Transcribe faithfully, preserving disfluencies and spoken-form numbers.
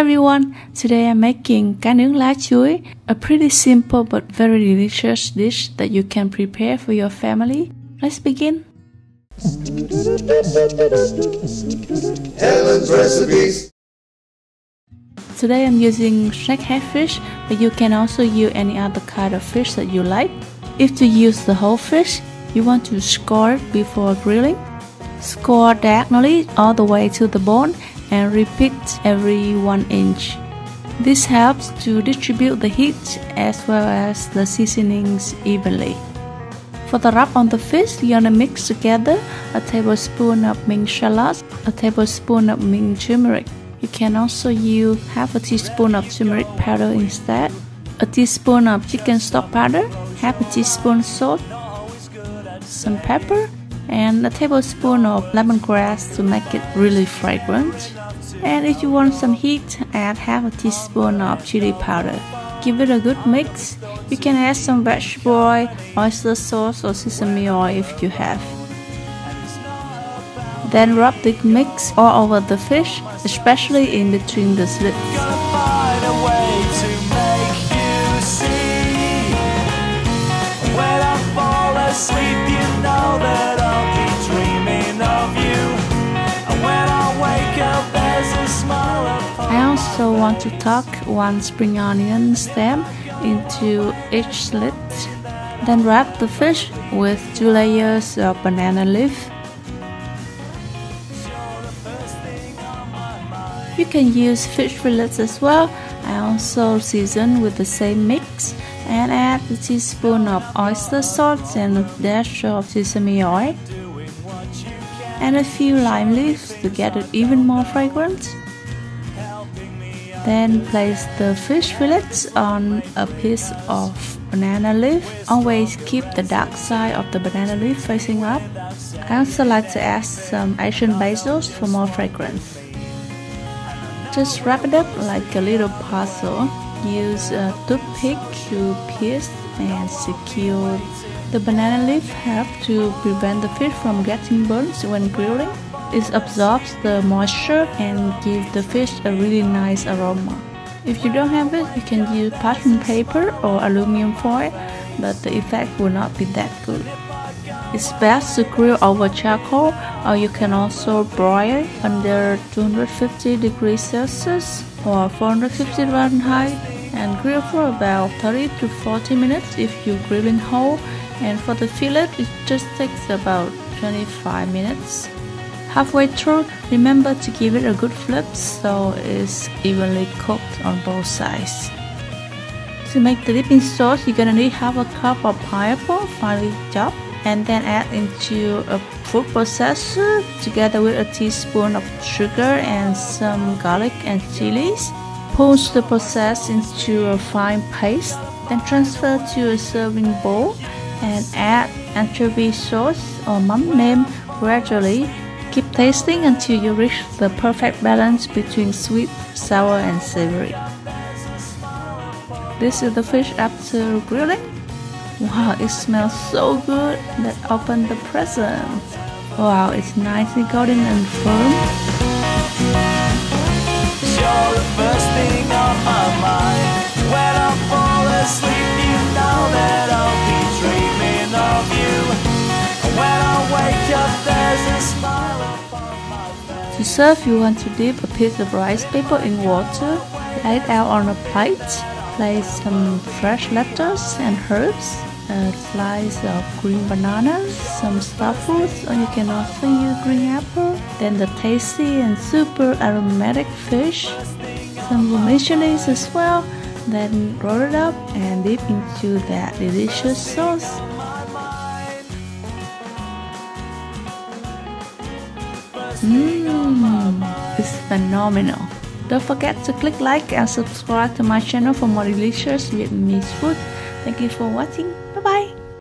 everyone! Today I'm making cá nướng lá chuối, a pretty simple but very delicious dish that you can prepare for your family. Let's begin! Ellen's recipes. Today I'm using snakehead fish, but you can also use any other kind of fish that you like. If you use the whole fish, you want to score it before grilling. Score diagonally all the way to the bone and repeat every one inch. This helps to distribute the heat as well as the seasonings evenly. For the wrap on the fish, you're gonna mix together a tablespoon of minced shallots, a tablespoon of minced turmeric. You can also use half a teaspoon of turmeric powder instead, a teaspoon of chicken stock powder, half a teaspoon salt, some pepper, and a tablespoon of lemongrass to make it really fragrant. And if you want some heat, add half a teaspoon of chili powder. Give it a good mix. You can add some vegetable oil, oyster sauce, or sesame oil if you have. Then rub the mix all over the fish, especially in between the slits. I also want to tuck one spring onion stem into each slit. Then wrap the fish with two layers of banana leaf. You can use fish fillets as well. I also season with the same mix and add a teaspoon of oyster sauce and a dash of sesame oil and a few lime leaves to get it even more fragrant. Then place the fish fillets on a piece of banana leaf. Always keep the dark side of the banana leaf facing up. I also like to add some Asian basil for more fragrance. Just wrap it up like a little puzzle. Use a toothpick to pierce and secure. The banana leaf helps to prevent the fish from getting burnt when grilling. It absorbs the moisture and gives the fish a really nice aroma. If you don't have it, you can use parchment paper or aluminum foil, but the effect will not be that good. It's best to grill over charcoal, or you can also broil under two hundred fifty degrees Celsius or four hundred fifty Fahrenheit and grill for about thirty to forty minutes if you grill in whole, and for the fillet it just takes about twenty-five minutes. Halfway through, remember to give it a good flip so it's evenly cooked on both sides. To make the dipping sauce, you're gonna need half a cup of pineapple finely chopped, and then add into a food processor together with a teaspoon of sugar and some garlic and chilies. Push the process into a fine paste, then transfer to a serving bowl and add anchovy sauce or mắm nem gradually. Keep tasting until you reach the perfect balance between sweet, sour, and savory. This is the fish after grilling. Wow, it smells so good. Let's open the present. Wow, it's nicely golden and firm. You're the first thing on my mind. When I fall asleep, you know that I'll be dreaming of you. When I wake up, there's a smile upon my face. To serve, you want to dip a piece of rice paper in water, lay it out on a plate. Place some fresh lettuce and herbs, a slice of green bananas, some stuffed fruits, or you can also use green apple, then the tasty and super aromatic fish, some vermicelli as well, then roll it up and dip into that delicious sauce. Mmm, it's phenomenal! Don't forget to click like and subscribe to my channel for more delicious Vietnamese food. Thank you for watching. Bye bye!